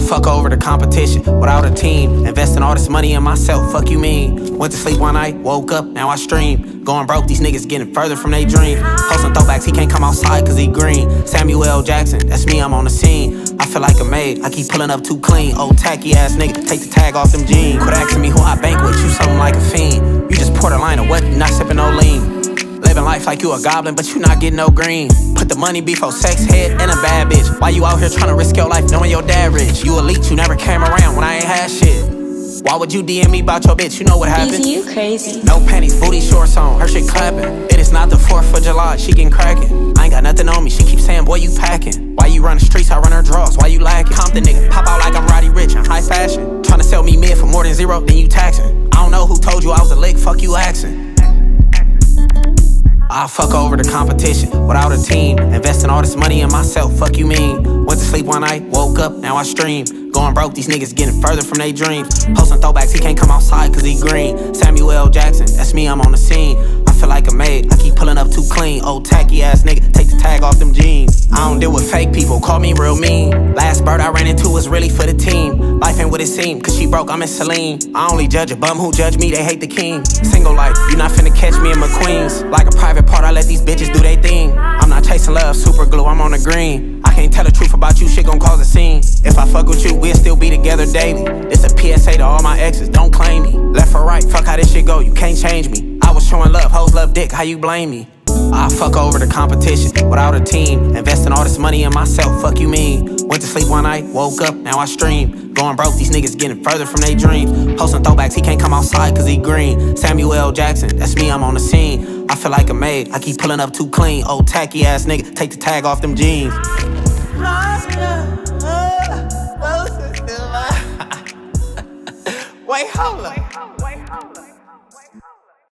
I'll fuck over the competition without a team. Investing all this money in myself, fuck you mean? Went to sleep one night, woke up, now I stream. Going broke, these niggas getting further from their dream. Posting throwbacks, he can't come outside cause he green. Samuel L. Jackson, that's me, I'm on the scene. I feel like a maid, I keep pulling up too clean. Old tacky ass nigga, take the tag off them jeans. Quit asking me who I bank with, you something like a fiend. You just borderline or what, you not sipping no lean. Living life like you a goblin, but you not getting no green. Put the money before sex, head, and a bad bitch. Why you out here trying to risk your life knowing your dad rich? You elite, you never came around when I ain't had shit. Why would you DM me about your bitch? You know what happened? You crazy. No panties, booty shorts on, her shit clapping. It is not the 4th of July, she getting cracking. I ain't got nothing on me, she keeps saying, boy, you packing. Why you run the streets, I run her draws, why you lacking? Compton nigga, pop out like I'm Roddy Rich in high fashion. Trying to sell me mid for more than zero, then you taxing. I don't know who told you I was a lick, fuck you axing. I'll fuck over the competition without a team. Investing all this money in myself, fuck you mean? Went to sleep one night, woke up, now I stream. Going broke, these niggas getting further from their dreams. Posting throwbacks, he can't come outside cause he green. Samuel L. Jackson, that's me, I'm on the scene. I feel like a maid, I keep pulling up too clean. Old tacky ass nigga, take the tag off them jeans. I don't deal with fake people, call me real mean. Last bird I ran into was really for the team. Life ain't what it seemed, cause she broke, I'm in Celine. I only judge a bum who judge me, they hate the king. Single life, you not finna catch me in McQueen's. Like a private part, I let these bitches do they thing. I'm not chasing love, super glue, I'm on the green. I can't tell the truth about you, shit gon' cause a scene. If I fuck with you, we'll still be together daily. It's a PSA to all my exes, don't claim me. Left or right, fuck how this shit go, you can't change me. I was showing love, hoes love dick, how you blame me? I fuck over the competition without a team. Investing all this money in myself, fuck you mean? Went to sleep one night, woke up, now I stream. Going broke, these niggas getting further from their dreams. Posting throwbacks, he can't come outside cause he green. Samuel L. Jackson, that's me, I'm on the scene. I feel like a maid, I keep pulling up too clean. Old tacky ass nigga, take the tag off them jeans. Wait, hold up.